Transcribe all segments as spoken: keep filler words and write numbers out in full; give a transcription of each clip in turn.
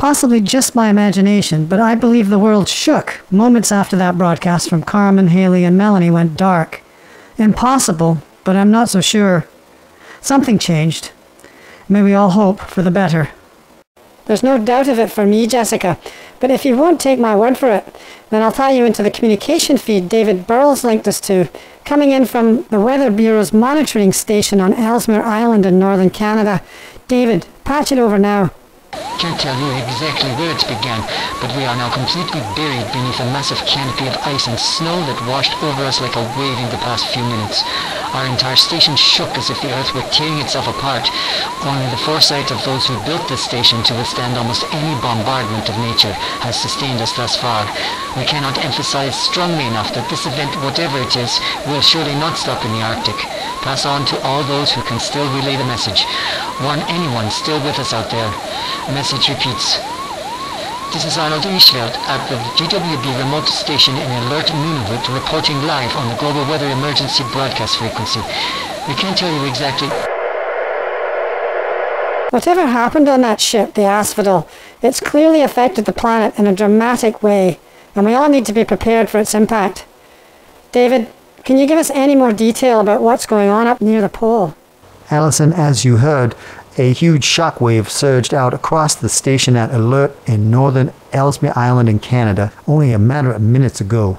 Possibly just my imagination, but I believe the world shook moments after that broadcast from Carmen, Haley, and Melanie went dark. Impossible, but I'm not so sure. Something changed. May we all hope for the better. There's no doubt of it for me, Jessica, but if you won't take my word for it, then I'll tie you into the communication feed David Burles linked us to, coming in from the Weather Bureau's monitoring station on Ellesmere Island in northern Canada. David, patch it over now. Can't tell you exactly where it began, but we are now completely buried beneath a massive canopy of ice and snow that washed over us like a wave in the past few minutes. Our entire station shook as if the earth were tearing itself apart, only the foresight of those who built this station to withstand almost any bombardment of nature has sustained us thus far. We cannot emphasize strongly enough that this event, whatever it is, will surely not stop in the Arctic. Pass on to all those who can still relay the message. Warn anyone still with us out there. Message repeats. This is Arnold Eichfeld at the G W B remote station in Alert, Nunavut, reporting live on the Global Weather Emergency broadcast frequency. We can't tell you exactly... Whatever happened on that ship, the Asphodel, it's clearly affected the planet in a dramatic way, and we all need to be prepared for its impact. David, can you give us any more detail about what's going on up near the pole? Allison, as you heard, a huge shockwave surged out across the station at Alert in northern Ellesmere Island in Canada only a matter of minutes ago.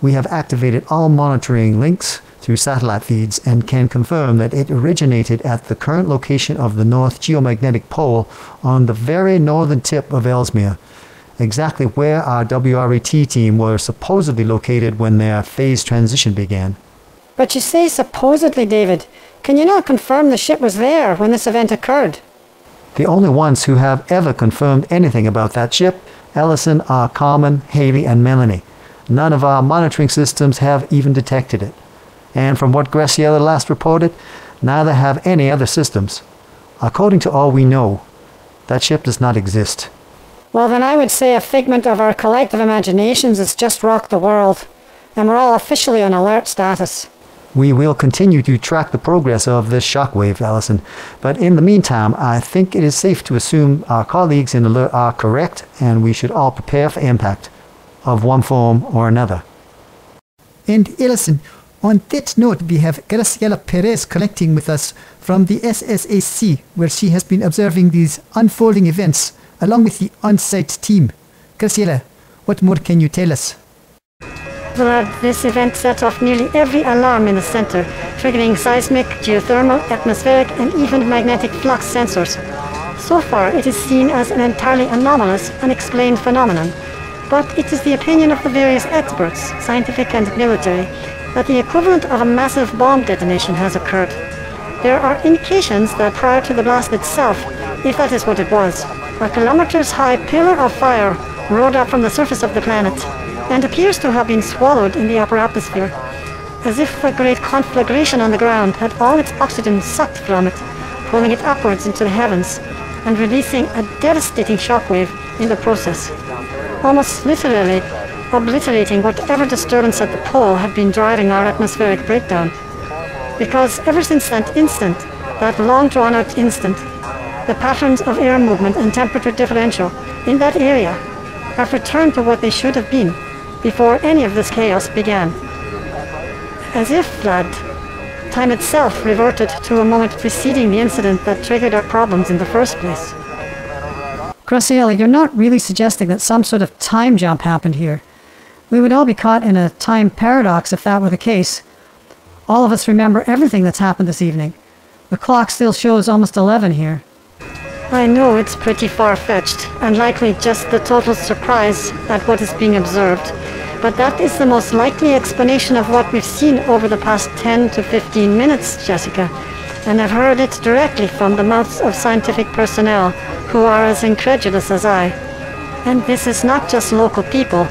We have activated all monitoring links through satellite feeds and can confirm that it originated at the current location of the North Geomagnetic Pole on the very northern tip of Ellesmere, exactly where our W R A T team were supposedly located when their phase transition began. But you say supposedly, David. Can you not confirm the ship was there when this event occurred? The only ones who have ever confirmed anything about that ship, Allison, are Carmen, Haley, and Melanie. None of our monitoring systems have even detected it. And from what Graciela last reported, neither have any other systems. According to all we know, that ship does not exist. Well, then I would say a figment of our collective imaginations has just rocked the world, and we're all officially on alert status. We will continue to track the progress of this shockwave, Allison, but in the meantime, I think it is safe to assume our colleagues in Alert are correct, and we should all prepare for impact, of one form or another. And Allison, on that note, we have Graciela Perez connecting with us from the S S A C, where she has been observing these unfolding events, along with the on-site team. Graciela, what more can you tell us? Well, this event set off nearly every alarm in the center, triggering seismic, geothermal, atmospheric, and even magnetic flux sensors. So far, it is seen as an entirely anomalous, unexplained phenomenon, but it is the opinion of the various experts, scientific and military, that the equivalent of a massive bomb detonation has occurred. There are indications that prior to the blast itself, if that is what it was, a kilometers-high pillar of fire rode up from the surface of the planet and appears to have been swallowed in the upper atmosphere, as if a great conflagration on the ground had all its oxygen sucked from it, pulling it upwards into the heavens and releasing a devastating shockwave in the process, almost literally obliterating whatever disturbance at the pole had been driving our atmospheric breakdown. Because ever since that instant, that long-drawn-out instant, the patterns of air movement and temperature differential in that area have returned to what they should have been before any of this chaos began. As if, Vlad, time itself reverted to a moment preceding the incident that triggered our problems in the first place. Graciela, you're not really suggesting that some sort of time jump happened here. We would all be caught in a time paradox if that were the case. All of us remember everything that's happened this evening. The clock still shows almost eleven here. I know it's pretty far-fetched, and likely just the total surprise at what is being observed, but that is the most likely explanation of what we've seen over the past ten to fifteen minutes, Jessica, and I've heard it directly from the mouths of scientific personnel who are as incredulous as I. And this is not just local people.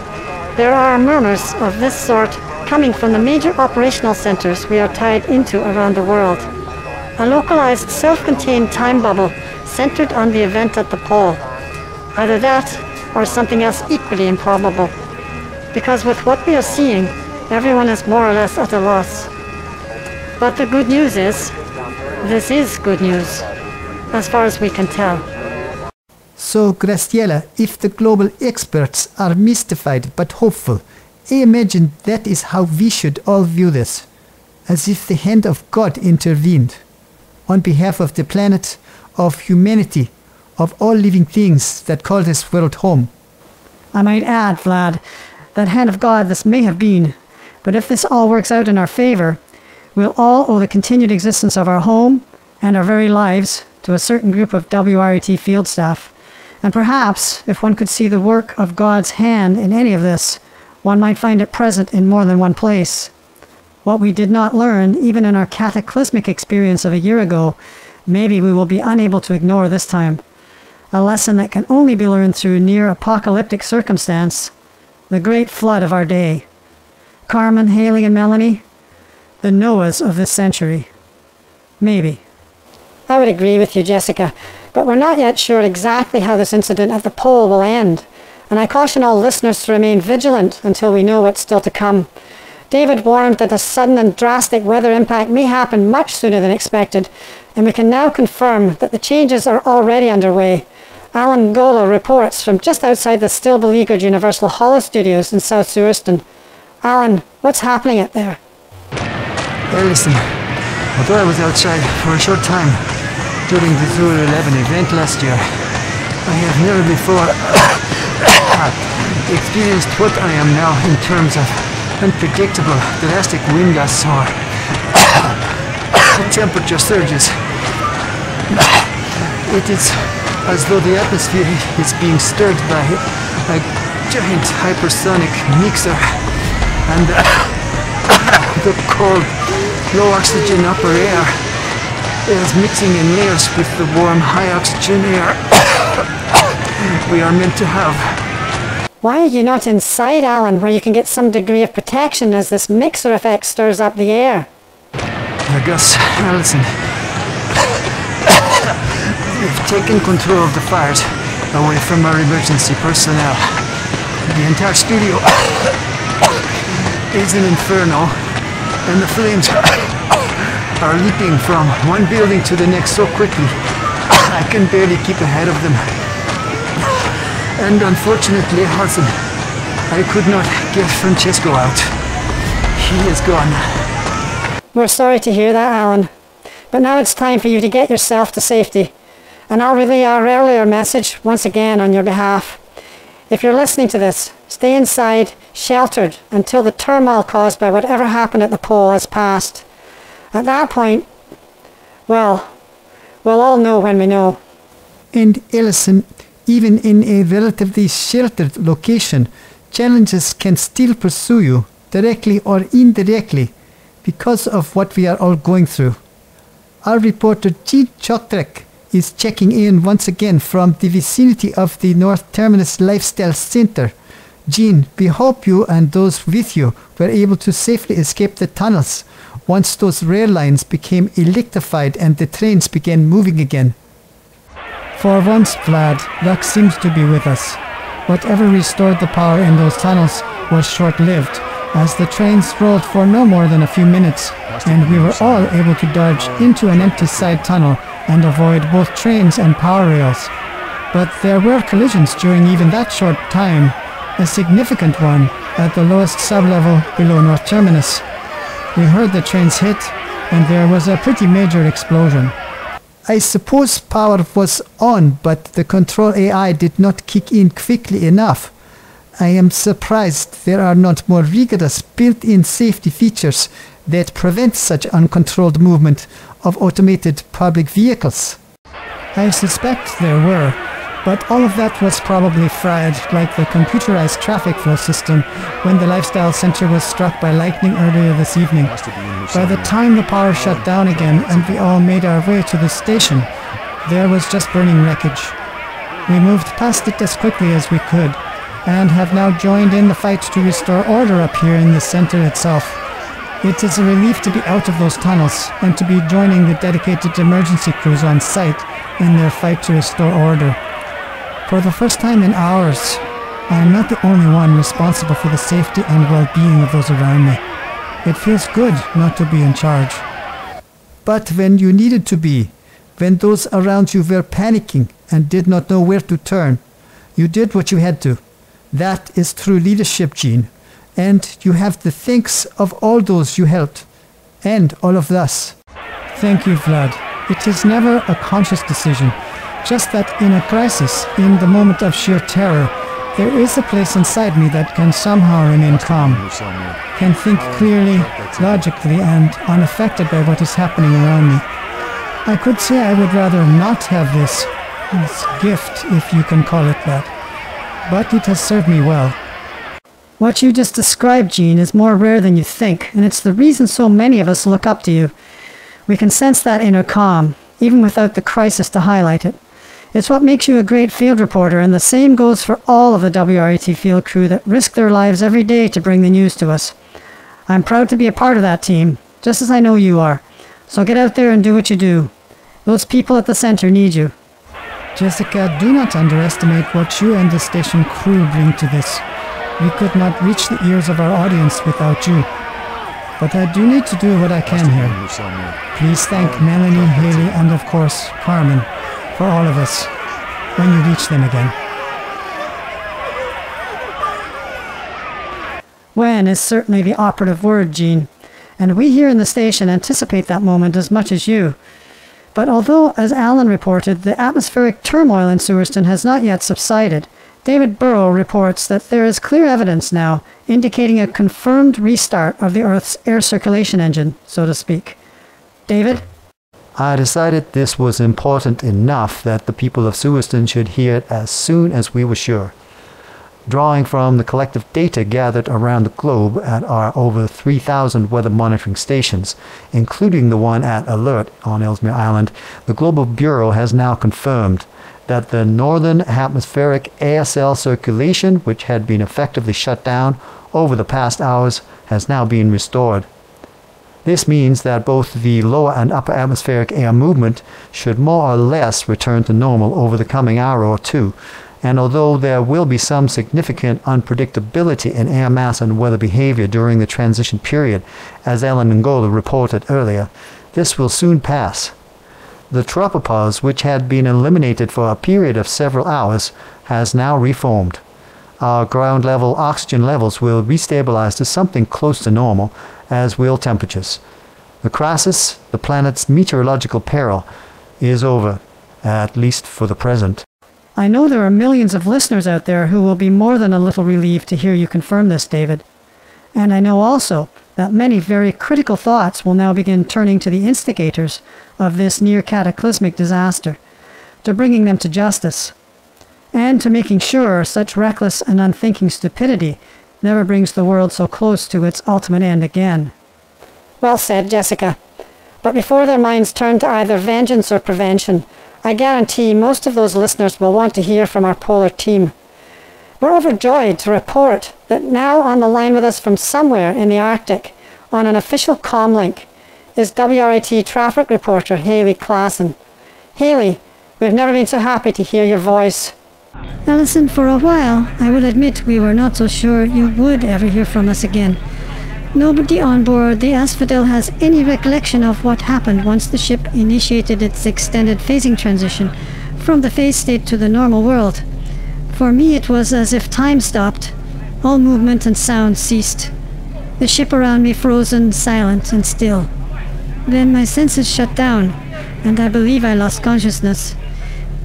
There are murmurs of this sort coming from the major operational centers we are tied into around the world. A localized, self-contained time bubble centered on the event at the pole. Either that, or something else equally improbable. Because with what we are seeing, everyone is more or less at a loss. But the good news is, this is good news, as far as we can tell. So, Graciela, if the global experts are mystified but hopeful, I imagine that is how we should all view this, as if the hand of God intervened, on behalf of the planet, of humanity, of all living things that call this world home. I might add, Vlad, that hand of God this may have been, but if this all works out in our favor, we'll all owe the continued existence of our home and our very lives to a certain group of W R A T field staff. And perhaps, if one could see the work of God's hand in any of this, one might find it present in more than one place. What we did not learn, even in our cataclysmic experience of a year ago, maybe we will be unable to ignore this time. A lesson that can only be learned through near-apocalyptic circumstance, the great flood of our day. Carmen, Haley, and Melanie, the Noahs of this century. Maybe. I would agree with you, Jessica, but we're not yet sure exactly how this incident at the pole will end, and I caution all listeners to remain vigilant until we know what's still to come. David warned that a sudden and drastic weather impact may happen much sooner than expected, and we can now confirm that the changes are already underway. Alan Ngola reports from just outside the still beleaguered Universal Hollow Studios in South Sewerston. Alan, what's happening out there? Hey, listen. Although I was outside for a short time, during the Zulu eleven event last year, I have never before experienced what I am now in terms of unpredictable, drastic wind gusts or temperature surges. It is as though the atmosphere is being stirred by a giant hypersonic mixer, and the cold, low oxygen upper air is mixing in layers with the warm, high-oxygen air we are meant to have. Why are you not inside, Alan, where you can get some degree of protection as this mixer effect stirs up the air? I guess, Allison, we've taken control of the fires away from our emergency personnel. The entire studio is an inferno, and the flames are leaping from one building to the next so quickly, I can barely keep ahead of them. And unfortunately, Hudson, I could not get Francesco out. He is gone. We're sorry to hear that, Alan. But now it's time for you to get yourself to safety. And I'll relay our earlier message once again on your behalf. If you're listening to this, stay inside, sheltered, until the turmoil caused by whatever happened at the pole has passed. At that point, well, we'll all know when we know. And Ellison, even in a relatively sheltered location, challenges can still pursue you, directly or indirectly, because of what we are all going through. Our reporter Jean Chotrek is checking in once again from the vicinity of the North Terminus Lifestyle Center. Jean, we hope you and those with you were able to safely escape the tunnels once those rail lines became electrified and the trains began moving again. For once, Vlad, luck seems to be with us. Whatever restored the power in those tunnels was short-lived, as the trains rolled for no more than a few minutes, and we were all able to dodge into an empty side tunnel and avoid both trains and power rails. But there were collisions during even that short time, a significant one at the lowest sub-level below North Terminus. We heard the trains hit, and there was a pretty major explosion. I suppose power was on, but the control A I did not kick in quickly enough. I am surprised there are not more rigorous built-in safety features that prevent such uncontrolled movement of automated public vehicles. I suspect there were, but all of that was probably fried, like the computerized traffic flow system when the Lifestyle Center was struck by lightning earlier this evening. By the time the power shut down again and we all made our way to the station, there was just burning wreckage. We moved past it as quickly as we could, and have now joined in the fight to restore order up here in the center itself. It is a relief to be out of those tunnels, and to be joining the dedicated emergency crews on site in their fight to restore order. For the first time in hours, I am not the only one responsible for the safety and well-being of those around me. It feels good not to be in charge. But when you needed to be, when those around you were panicking and did not know where to turn. You did what you had to. That is true leadership, Jean. And you have the thanks of all those you helped. And all of us. Thank you, Vlad. It is never a conscious decision. Just that in a crisis, in the moment of sheer terror, there is a place inside me that can somehow remain calm, can think clearly, logically, and unaffected by what is happening around me. I could say I would rather not have this, this gift, if you can call it that, but it has served me well. What you just described, Jean, is more rare than you think, and it's the reason so many of us look up to you. We can sense that inner calm, even without the crisis to highlight it. It's what makes you a great field reporter, and the same goes for all of the W R A T field crew that risk their lives every day to bring the news to us. I'm proud to be a part of that team, just as I know you are. So get out there and do what you do. Those people at the center need you. Jessica, do not underestimate what you and the station crew bring to this. We could not reach the ears of our audience without you. But I do need to do what I can here. Please thank Melanie, Haley, and of course, Carmen, for all of us, when you reach them again. When is certainly the operative word, Jean. And we here in the station anticipate that moment as much as you. But although, as Alan reported, the atmospheric turmoil in Sewerston has not yet subsided, David Burles reports that there is clear evidence now indicating a confirmed restart of the Earth's air circulation engine, so to speak. David? I decided this was important enough that the people of Sewerston should hear it as soon as we were sure. Drawing from the collective data gathered around the globe at our over three thousand weather monitoring stations, including the one at Alert on Ellesmere Island, the Global Bureau has now confirmed that the northern atmospheric air cell circulation, which had been effectively shut down over the past hours, has now been restored. This means that both the lower and upper atmospheric air movement should more or less return to normal over the coming hour or two, and although there will be some significant unpredictability in air mass and weather behavior during the transition period, as Alan Ngola reported earlier, this will soon pass. The tropopause, which had been eliminated for a period of several hours, has now reformed. Our ground level oxygen levels will restabilize to something close to normal, as will temperatures. The crisis, the planet's meteorological peril, is over, at least for the present. I know there are millions of listeners out there who will be more than a little relieved to hear you confirm this, David. And I know also that many very critical thoughts will now begin turning to the instigators of this near-cataclysmic disaster, to bringing them to justice, and to making sure such reckless and unthinking stupidity never brings the world so close to its ultimate end again. Well said, Jessica. But before their minds turn to either vengeance or prevention, I guarantee most of those listeners will want to hear from our polar team. We're overjoyed to report that now on the line with us from somewhere in the Arctic, on an official comm link, is W R A T traffic reporter Haley Classen. Haley, we've never been so happy to hear your voice. Alison, for a while, I will admit we were not so sure you would ever hear from us again. Nobody on board the Asphodel has any recollection of what happened once the ship initiated its extended phasing transition from the phase state to the normal world. For me, it was as if time stopped. All movement and sound ceased. The ship around me frozen, silent and still. Then my senses shut down, and I believe I lost consciousness.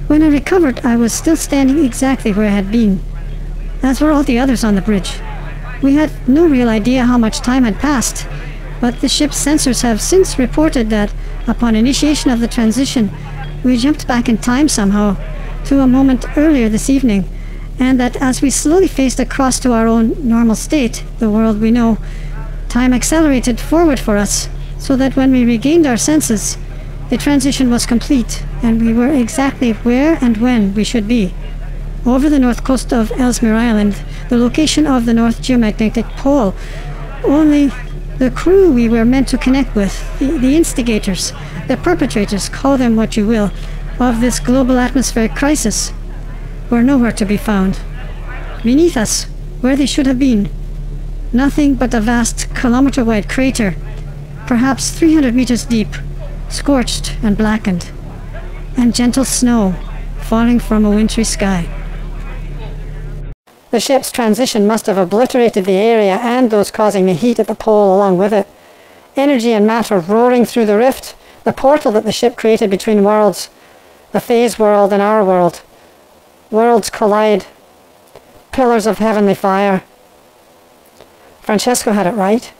When I recovered, I was still standing exactly where I had been. As were all the others on the bridge. We had no real idea how much time had passed, but the ship's sensors have since reported that, upon initiation of the transition, we jumped back in time somehow, to a moment earlier this evening, and that as we slowly phased across to our own normal state, the world we know, time accelerated forward for us, so that when we regained our senses, the transition was complete, and we were exactly where and when we should be. Over the north coast of Ellesmere Island, the location of the North Geomagnetic Pole, only the crew we were meant to connect with, the, the instigators, the perpetrators, call them what you will, of this global atmospheric crisis, were nowhere to be found. Beneath us, where they should have been, nothing but a vast kilometer-wide crater, perhaps three hundred meters deep, scorched and blackened. and gentle snow falling from a wintry sky. The ship's transition must have obliterated the area and those causing the heat at the pole along with it. Energy and matter roaring through the rift, the portal that the ship created between worlds, the phase world and our world. Worlds collide. Pillars of heavenly fire. Francesco had it right.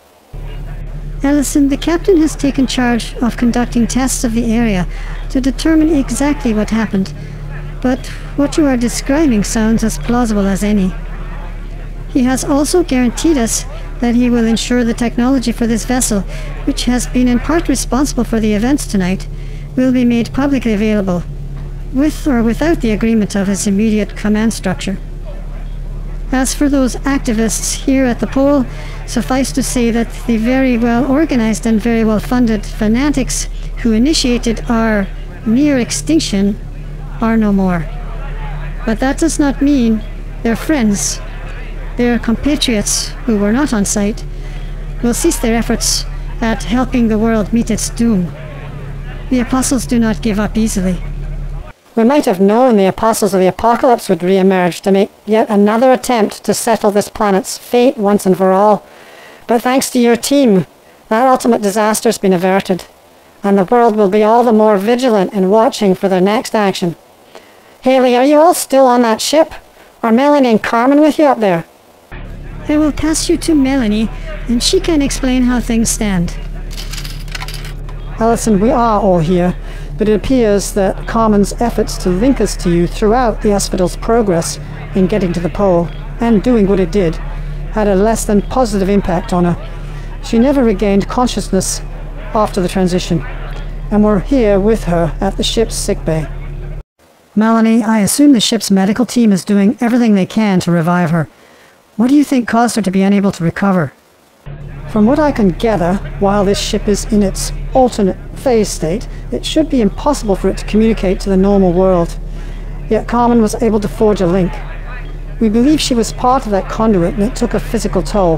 Ellison, the captain has taken charge of conducting tests of the area to determine exactly what happened. But what you are describing sounds as plausible as any. He has also guaranteed us that he will ensure the technology for this vessel, which has been in part responsible for the events tonight, will be made publicly available, with or without the agreement of his immediate command structure. As for those activists here at the pole, suffice to say that the very well-organized and very well-funded fanatics who initiated our near extinction are no more. But that does not mean their friends, their compatriots who were not on site, will cease their efforts at helping the world meet its doom. The apostles do not give up easily. We might have known the Apostles of the Apocalypse would re-emerge to make yet another attempt to settle this planet's fate once and for all. But thanks to your team, that ultimate disaster has been averted, and the world will be all the more vigilant in watching for their next action. Haley, are you all still on that ship? Are Melanie and Carmen with you up there? I will pass you to Melanie, and she can explain how things stand. Ellison, we are all here, but it appears that Carmen's efforts to link us to you throughout the Asphodel's progress in getting to the pole, and doing what it did, had a less than positive impact on her. She never regained consciousness after the transition, and we're here with her at the ship's sickbay. Melanie, I assume the ship's medical team is doing everything they can to revive her. What do you think caused her to be unable to recover? From what I can gather, while this ship is in its alternate phase state, it should be impossible for it to communicate to the normal world. Yet Carmen was able to forge a link. We believe she was part of that conduit, and it took a physical toll.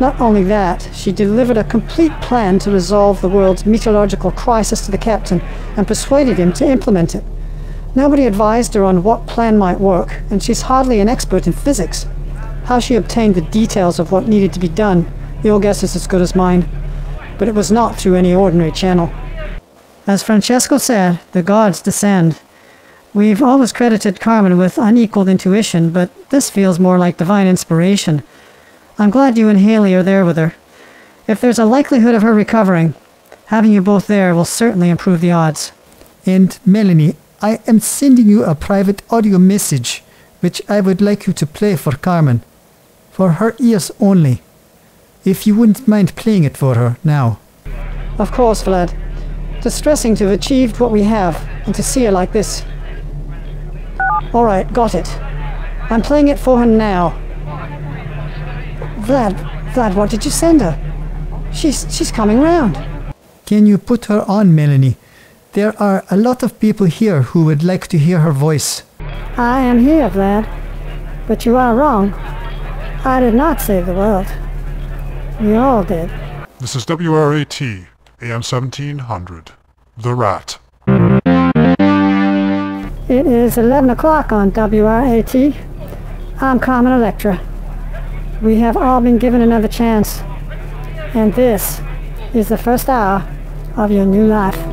Not only that, she delivered a complete plan to resolve the world's meteorological crisis to the captain and persuaded him to implement it. Nobody advised her on what plan might work, and she's hardly an expert in physics. How she obtained the details of what needed to be done, your guess is as good as mine, but it was not through any ordinary channel. As Francesco said, the gods descend. We've always credited Carmen with unequaled intuition, but this feels more like divine inspiration. I'm glad you and Haley are there with her. If there's a likelihood of her recovering, having you both there will certainly improve the odds. And Melanie, I am sending you a private audio message, which I would like you to play for Carmen. For her ears only. If you wouldn't mind playing it for her now. Of course, Vlad. Distressing to have achieved what we have, and to see her like this. Alright, got it. I'm playing it for her now. Vlad, Vlad, what did you send her? She's, she's coming round. Can you put her on, Melanie? There are a lot of people here who would like to hear her voice. I am here, Vlad. But you are wrong. I did not save the world. We all did. This is W R A T A M seventeen hundred. The Rat. It is eleven o'clock on W R A T. I'm Carmen Electra. We have all been given another chance, and this is the first hour of your new life.